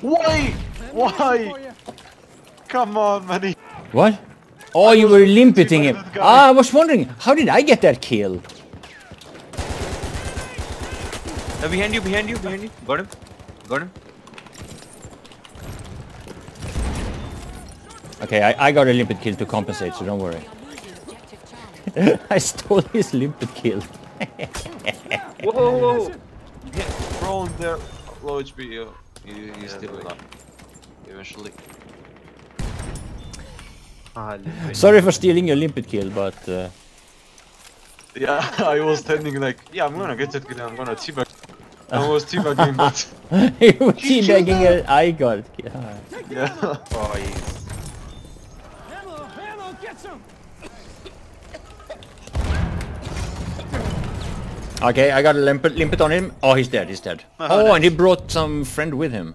Why? Why? Come on, Manny. What? Oh, you were limpeting him. Ah, I was wondering, how did I get that kill? Behind you, behind you, behind you. Got him. Got him. Okay, I got a limpet kill to compensate, so don't worry. I stole his limpet kill. Whoa, whoa, whoa. Yeah, bro, they're low HP. He's still alive. Eventually. Sorry for stealing your limpet kill, but... Yeah, I was standing like, yeah, I'm gonna get that kill, I'm gonna teabag. I was teabagging, but... You were teabagging and I got it. Yeah. Yeah. Oh, yes. Okay, I got a limpet on him. Oh, he's dead, he's dead. Oh, nice. And he brought some friend with him.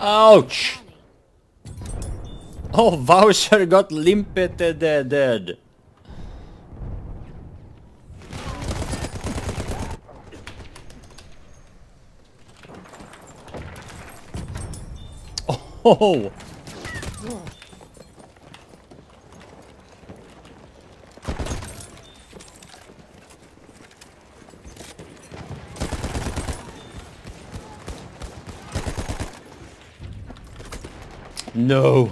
Ouch! Oh, Voucher got limpeted dead. Oh! No.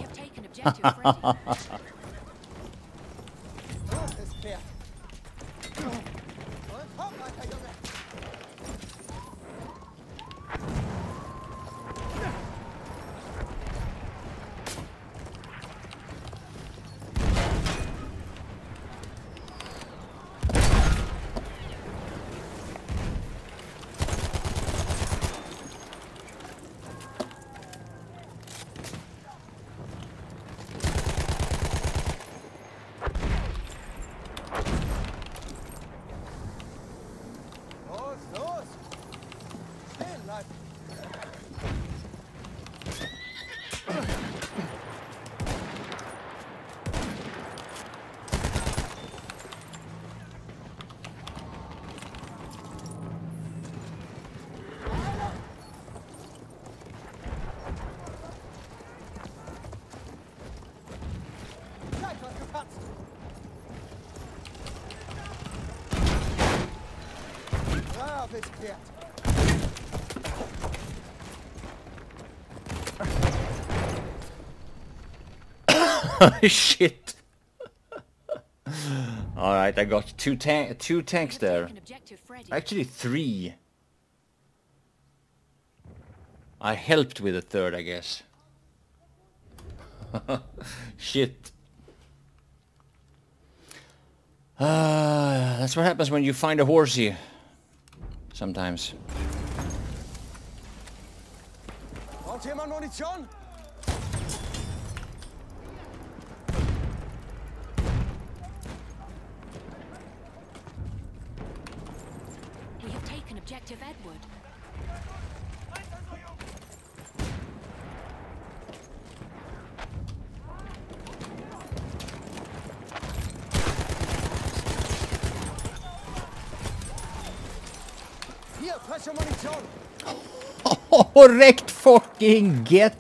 Shit. All right, I got two tanks there. Actually, three. I helped with a third, I guess. Shit. That's what happens when you find a horsey. Sometimes. Objective Edward. Here, pressure money, John. Oh, wrecked fucking get.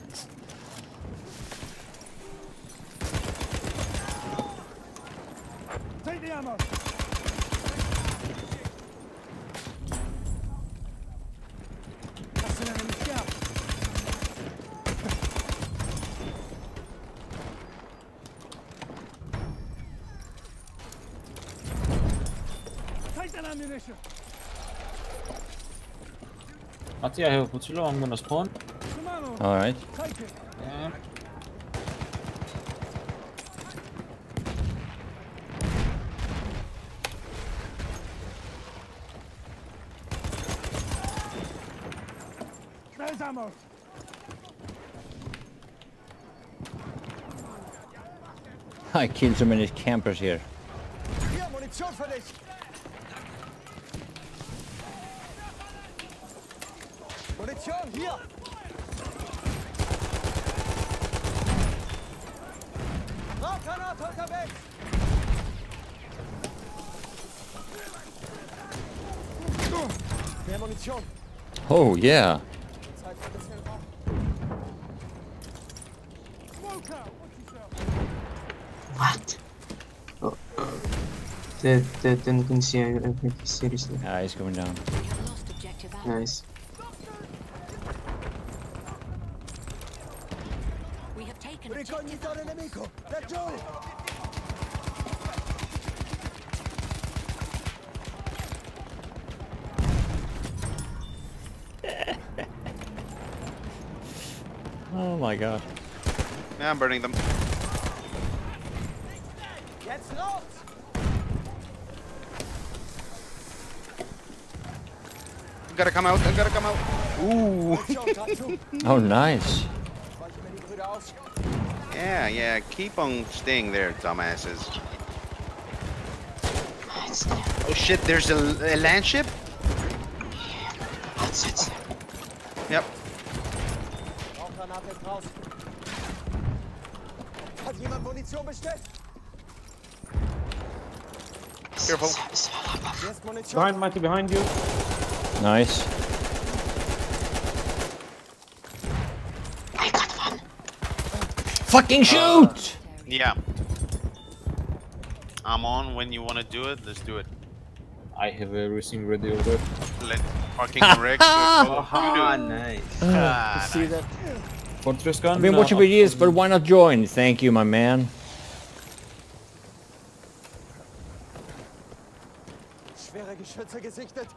Take the ammo. Ati, I have a Putzilla, I'm gonna spawn. Alright. Yeah. Regresamos. I killed so many campers here. Oh, yeah. What? Oh, didn't see everything seriously. Ah, he's coming down. Nice. We have taken it. Oh my god. Yeah, I'm burning them. Let's not. Gotta come out, I gotta come out. Ooh. Oh, nice. Yeah, yeah, keep on staying there, dumbasses. Oh shit, there's a land ship? Yep. Careful. Behind, Matty, behind you. Nice. I got one. Fucking shoot! Yeah. I'm on when you want to do it. Let's do it. I have everything ready over. Let's fucking wreck. Ah, nice. See that? Fortress gun? I've been watching videos, but why not join? Thank you, my man. Schwere Geschütze gesichtet.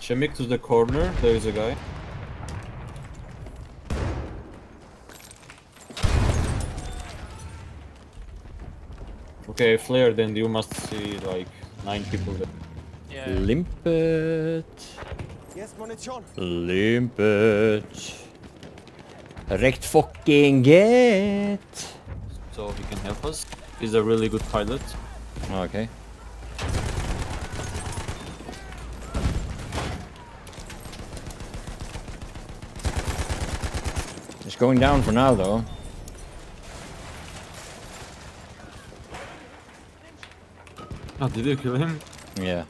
Shemik to the corner. There is a guy. Okay, flare, then you must see like 9 people there. Yeah. Limpet. Yes, Limpet. Wrecked fucking get. So he can help us. He's a really good pilot. Okay. He's going down for now though. Oh, did you kill him? Yeah.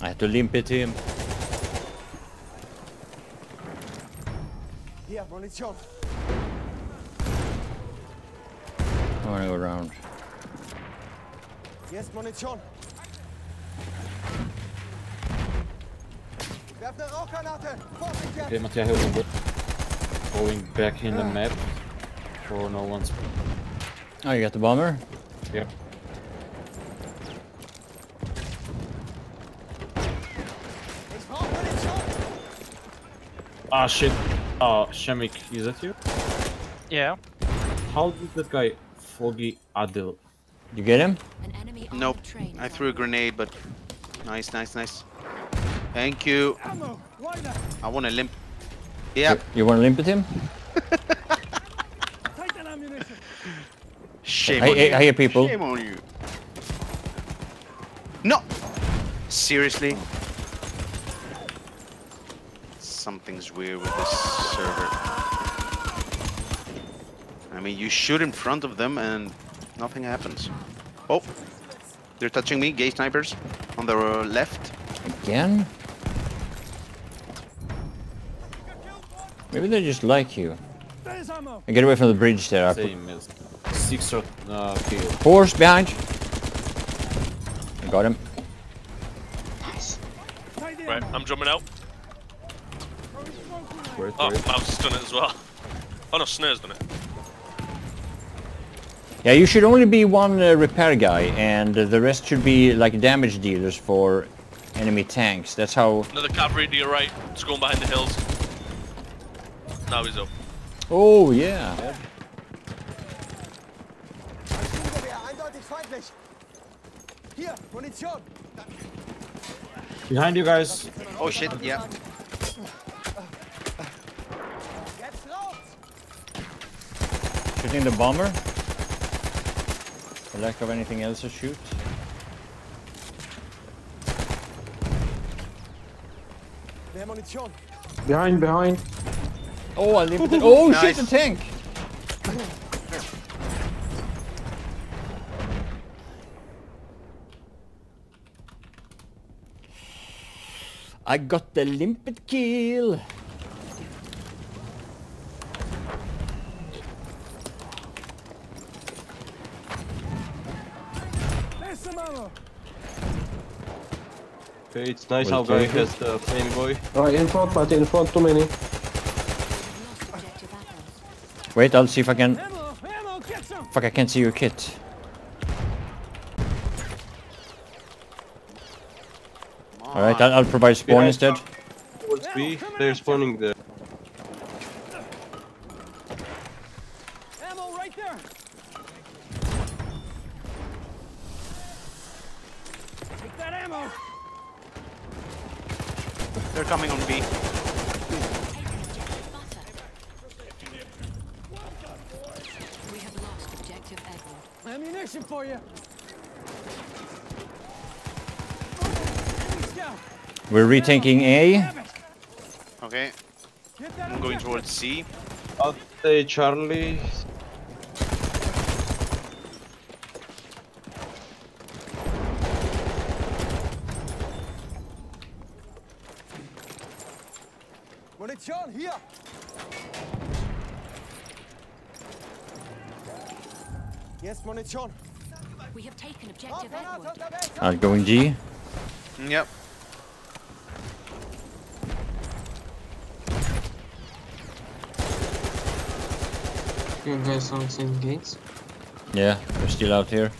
I had to limpet him. Yeah, well, it's on. I want to go around. Yes, well, it's on. Okay, Mattia, going back in the map. Or no one's. Oh, you got the bomber? Yep. Ah, shit. Oh, Shemik, is that you? Yeah. How did that guy Foggy Adil? You get him? Nope. I threw a grenade, but. Nice, nice, nice. Thank you. I want to limp. Yeah. You want to limp at him? Shame on you. I hear people. Shame on you. No! Seriously? Something's weird with this server. I mean, you shoot in front of them and nothing happens. Oh! They're touching me, gay snipers. On the left. Again? Maybe they just like you. I get away from the bridge there. Six-shot kill. Horse behind. Got him. Nice. Right, I'm jumping out. Wait, oh, Mouse has done it as well. Oh no, Snare's done it. Yeah, you should only be one repair guy, and the rest should be like damage dealers for enemy tanks. That's how. Another cavalry to your right. It's going behind the hills. Now he's up. Oh, yeah. Behind you guys. Oh, shit, yeah. Shooting the bomber. For lack of anything else to shoot. Behind, behind. Oh, I limped it. Oh, nice. Shit, the tank! I got the limpet kill! Okay, it's nice how guy has the flame boy. Alright, in front, but in front, too many. Wait, I'll see if I can... Ammo, fuck, I can't see your kit. Alright, I'll provide spawn instead. Towards B, they're spawning there. Ammo right there. Take that ammo. They're coming on B. Ammunition for you. We're retanking A. Okay. I'm going towards C. I'll say Charlie. When it's on here. Yes, Monichon. We have taken objective Edward. I'll go in G. Yep. You guys on the same gates? Yeah, we're still out here.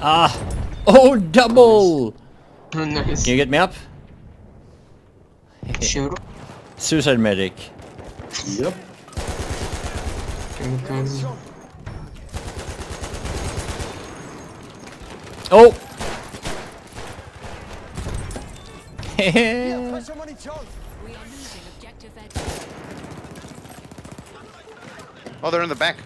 Ah! Oh, double! Nice. Can you get me up? Sure. Suicide medic. Yep. Oh! Oh, they're in the back.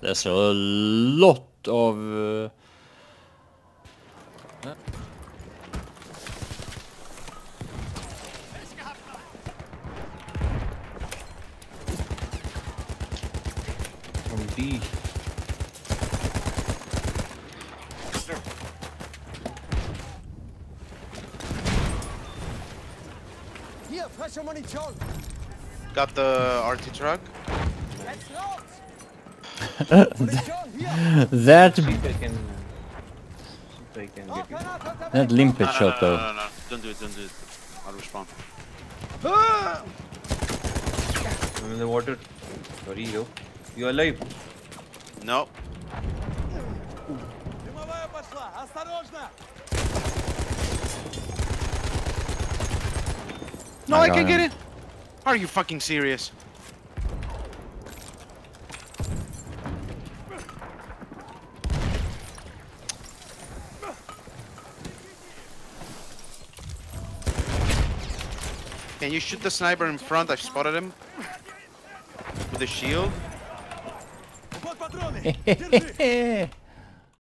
There's a lot of... From B. Here, pressure money, John. Got the RT truck. That limpet shot though. No, don't do it, I'll respawn. Ah! I'm in the water. Sorry, yo. You alive? No. No, I can get it. Are you fucking serious? Can you shoot the sniper in front? I spotted him. With the shield.